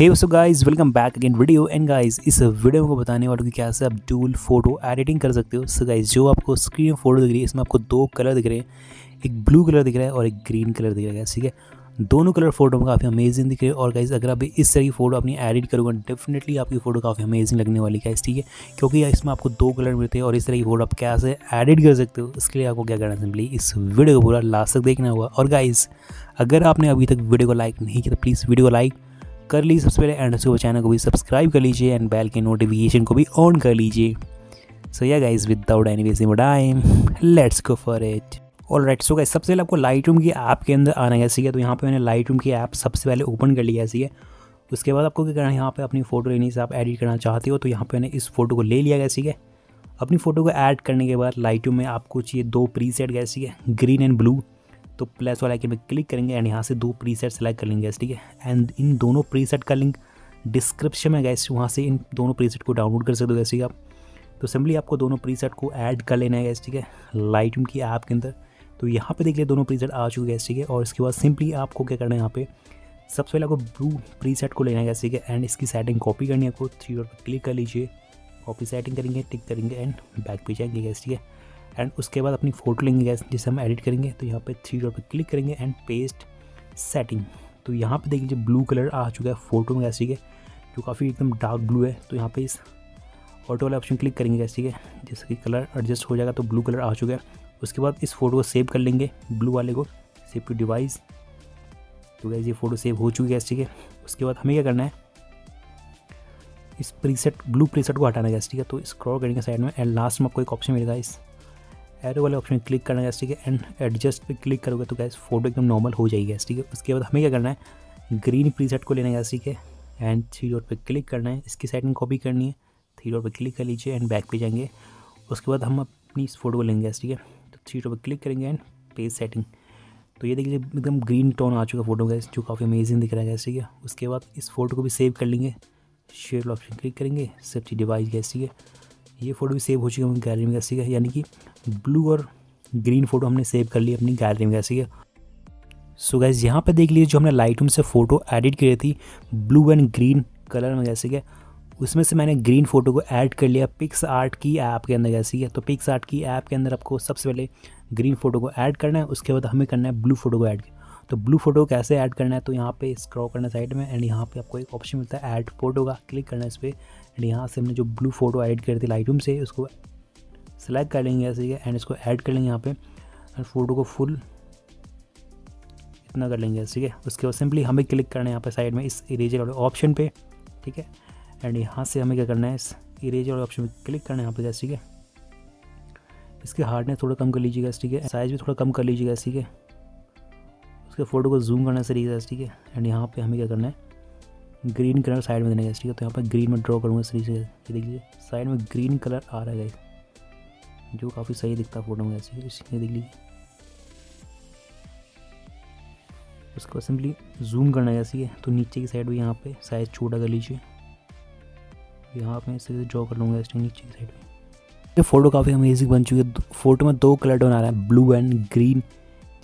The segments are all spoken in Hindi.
Hey so guys welcome back again video and guys इस वीडियो को बताने वालों की क्या से आप डुअल फोटो एडिटिंग कर सकते हो। सो गाइस जो आपको स्क्रीन फोटो दिख रही है इसमें आपको दो कलर दिख रहे हैं, एक ब्लू कलर दिख रहा है और एक ग्रीन कलर दिख रहा है। ठीक है, दोनों कलर फोटो में काफ़ी अमेजिंग दिख रहे हैं और गाइस अगर आप इस तरह की फोटो अपनी एडिट करोगे डेफिनेटली आपकी फोटो काफ़ी अमेजिंग लगने वाली है। ठीक है, क्योंकि इसमें आपको दो कलर मिलते हैं और इस तरह की फोटो आप कैसे एडिट कर सकते हो इसके लिए आपको क्या करना है, सिंपली इस वीडियो को पूरा लास्ट तक देखना होगा। और गाइस अगर आपने अभी तक वीडियो को लाइक नहीं किया तो प्लीज़ वीडियो को लाइक कर लीजिए सबसे पहले एंड उसके चैनल को भी सब्सक्राइब कर लीजिए एंड बेल के नोटिफिकेशन को भी ऑन कर लीजिए। So yeah guys without any wasting time let's go for it. Alright, so guys सबसे पहले आपको लाइटरूम की ऐप के अंदर आना है। ठीक है, तो यहाँ पे मैंने लाइटरूम की ऐप सबसे पहले ओपन कर लिया है। ठीक है, उसके बाद आपको क्या करना है, यहाँ पे अपनी फोटो लेनी है, आप एडिट करना चाहते हो तो यहाँ पे मैंने इस फोटो को ले लिया गया। ठीक है, अपनी फोटो को ऐड करने के बाद लाइटरूम में आपको चाहिए दो प्रीसेट गए। ठीक है, ग्रीन एंड ब्लू, तो प्लस वाला आइकन पे क्लिक करेंगे एंड यहाँ से दो प्रीसेट सेलेक्ट कर लेंगे। ठीक है, एंड इन दोनों प्रीसेट का लिंक डिस्क्रिप्शन में गाइस, वहाँ से इन दोनों प्रीसेट को डाउनलोड कर सकते हो। ठीक है, आप तो सिंपली आपको दोनों प्रीसेट को ऐड कर लेना है गाइस। ठीक है, लाइटरूम की ऐप के अंदर तो यहाँ पे देख लिया दोनों प्रीसेट आ चुके हैं। ठीक है, और इसके बाद सिंपली आपको क्या करना है, यहाँ पे सबसे पहले आपको ब्लू प्रीसेट को लेना है। ठीक है, एंड इसकी सेटिंग कॉपी करनी है आपको, थ्री डॉट पर क्लिक कर लीजिए, कॉपी सेटिंग करेंगे, टिक करेंगे एंड बैक पे जाएंगे गाइस। ठीक है, एंड उसके बाद अपनी फ़ोटो लेंगे गैस जिसे हम एडिट करेंगे, तो यहाँ पे थ्री डॉट पर क्लिक करेंगे एंड पेस्ट सेटिंग। तो यहाँ पे देख लीजिए ब्लू कलर आ चुका है फोटो में गैस। ठीक है, जो काफ़ी एकदम डार्क ब्लू है, तो यहाँ पे इस ऑटो वाला ऑप्शन क्लिक करेंगे गैस। ठीक है, जैसे कि कलर एडजस्ट हो जाएगा, तो ब्लू कलर आ चुका है। उसके बाद इस फोटो को सेव कर लेंगे, ब्लू वाले को सेव टू डिवाइस। तो गैस ये फ़ोटो सेव हो चुकी है। ठीक है, उसके बाद हमें क्या करना है, इस प्रीसेट ब्लू प्रीसेट को हटाना है। ठीक है, तो स्क्रॉल करेंगे साइड में एंड लास्ट में आपको एक ऑप्शन मिलेगा, इस एरो वाले ऑप्शन क्लिक करना है। ठीक है, एंड एडजस्ट पे क्लिक करोगे तो गैस फोटो एकदम नॉर्मल हो जाएगी। ठीक है, उसके बाद हमें क्या करना है, ग्रीन प्रीसेट को लेना है। ठीक है, एंड थ्री डॉट पे क्लिक करना है, इसकी सेटिंग कॉपी करनी है, थ्री डॉट पे क्लिक कर लीजिए एंड बैक पे जाएंगे। उसके बाद हम अपनी इस फोटो को लेंगे। ठीक है, तो थ्री डॉट पे क्लिक करेंगे एंड पेज सेटिंग। तो ये देख लीजिए एकदम ग्रीन टोन आ चुका फोटो गैस, जो काफ़ी अमेजिंग दिख रहा है। ठीक है, उसके बाद इस फोटो को भी सेव कर लेंगे, शेयर ऑप्शन क्लिक करेंगे, सेव टू डिवाइस गैस। ठीक है, ये फोटो भी सेव हो चुकी है गैलरी में। ठीक है, यानी कि ब्लू और ग्रीन फोटो हमने सेव कर ली अपनी गैलरी में। ठीक है, सो गाइस यहाँ पे देख लीजिए जो हमने लाइटरूम से फोटो एडिट करी थी ब्लू एंड ग्रीन कलर में। ठीक है, उसमें से मैंने ग्रीन फोटो को ऐड कर लिया पिक्सआर्ट की ऐप के अंदर। ठीक है, तो पिक्सआर्ट की ऐप के अंदर आपको सबसे पहले ग्रीन फोटो को ऐड करना है, उसके बाद हमें करना है ब्लू फोटो को ऐड। तो ब्लू फोटो कैसे ऐड करना है, तो यहाँ पे स्क्रॉल करना साइड में एंड यहाँ पे आपको एक ऑप्शन मिलता है ऐड फोटो का, क्लिक करना है इस पर एंड यहाँ से हमने जो ब्लू फोटो ऐड करी थी लाइटरूम से उसको सेलेक्ट कर लेंगे ऐसे एंड इसको ऐड कर लेंगे यहाँ पे एंड फोटो को फुल इतना कर लेंगे। ठीक है, उसके बाद सिंपली हमें क्लिक करना है यहाँ पे साइड में इस इरेजर वाले ऑप्शन पे। ठीक है, एंड यहाँ से हमें क्या करना है, इस इरेजर वाले ऑप्शन पर क्लिक करना है यहाँ पे जैसे। ठीक है, इसकी हार्डनेस थोड़ा कम कर लीजिएगा। ठीक है, साइज़ भी थोड़ा कम कर लीजिएगा। ठीक है, उसके फोटो को जूम करना से रीज़। ठीक है, एंड यहाँ पे हमें क्या करना है, ग्रीन कलर साइड में देना है। ठीक है, तो यहाँ पर ग्रीन में ड्रॉ करूँगा सीरीज। ये देखिए साइड में ग्रीन कलर आ रहा है जो काफ़ी सही दिखता है फोटो में। ठीक है, ये देख लीजिए, उसको सिंपली जूम करना है। ठीक है, तो नीचे की साइड भी यहाँ पे साइज छोटा कर लीजिए, यहाँ पे सीधे ड्रॉ कर लूँगा इसके नीचे की साइड में। ये फोटो काफ़ी अमेजिंग बन चुकी है, फोटो में दो कलर टोन आ रहा है ब्लू एंड ग्रीन,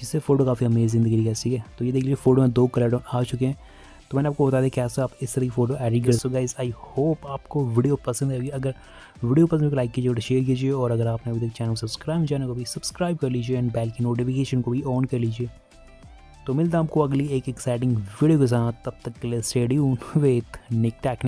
जिससे फोटो काफ़ी अमेजिंग दिख रही है। ठीक है, तो ये देख लीजिए फोटो में दो कलर टोन आ चुके हैं। तो मैंने आपको बता दें कैसे आप इस तरह की फोटो एडिट कर सकते हो। गाइस आई होप आपको वीडियो पसंद आएगी, अगर वीडियो पसंद है लाइक कीजिए और शेयर कीजिए, और अगर आपने अभी तक चैनल को भी सब्सक्राइब कर लीजिए एंड बेल की नोटिफिकेशन को भी ऑन कर लीजिए। तो मिलता है आपको अगली एक एक्साइटिंग वीडियो के साथ, तब तक के लिए stay tuned with Nick technical.